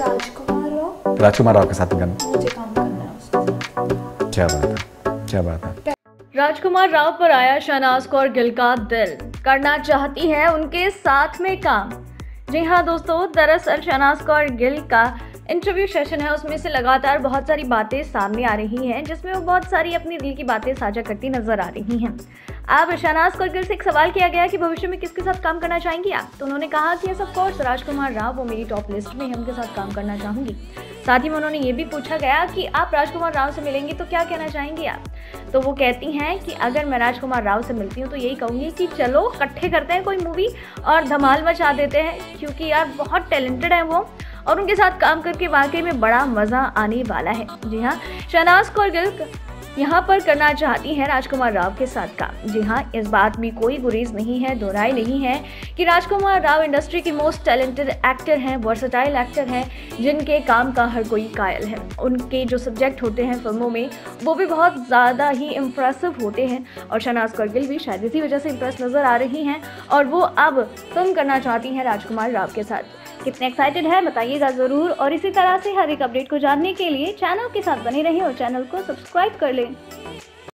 राजकुमार राव के साथ मुझे काम करना है। क्या बात है, क्या बात है। राजकुमार राव पर आया शनाज कौर गिल का दिल, करना चाहती है उनके साथ में काम। जी हाँ दोस्तों, दरअसल शनाज कौर गिल का इंटरव्यू सेशन है, उसमें से लगातार बहुत सारी बातें सामने आ रही हैं जिसमें वो बहुत सारी अपने दिल की बातें साझा करती नजर आ रही हैं। अब शनाज कौर गिल से एक सवाल किया गया कि भविष्य में किसके साथ काम करना चाहेंगी आप, तो उन्होंने कहा कि ऑफ कोर्स राजकुमार राव वो मेरी टॉप लिस्ट में है, उनके साथ काम करना चाहूँगी। साथ ही में उन्होंने ये भी पूछा गया कि आप राजकुमार राव से मिलेंगी तो क्या कहना चाहेंगी आप, तो वो कहती हैं कि अगर मैं राजकुमार राव से मिलती हूँ तो यही कहूँगी कि चलो इकट्ठे करते हैं कोई मूवी और धमाल मचा देते हैं, क्योंकि यार बहुत टैलेंटेड हैं वो और उनके साथ काम करके वाकई में बड़ा मज़ा आने वाला है। जी हाँ, शनाज कौर गिल यहाँ पर करना चाहती हैं राजकुमार राव के साथ काम। जी हाँ, इस बात में कोई गुरेज नहीं है, दो राय नहीं है कि राजकुमार राव इंडस्ट्री के मोस्ट टैलेंटेड एक्टर हैं, वर्सेटाइल एक्टर हैं जिनके काम का हर कोई कायल है। उनके जो सब्जेक्ट होते हैं फिल्मों में वो भी बहुत ज़्यादा ही इम्प्रेसिव होते हैं और शनाज कौर गिल भी शायद इसी वजह से इम्प्रेस नज़र आ रही हैं और वो अब फिल्म करना चाहती हैं राजकुमार राव के साथ। कितने एक्साइटेड है बताइएगा ज़रूर, और इसी तरह से हर एक अपडेट को जानने के लिए चैनल के साथ बने रहें और चैनल को सब्सक्राइब कर लें।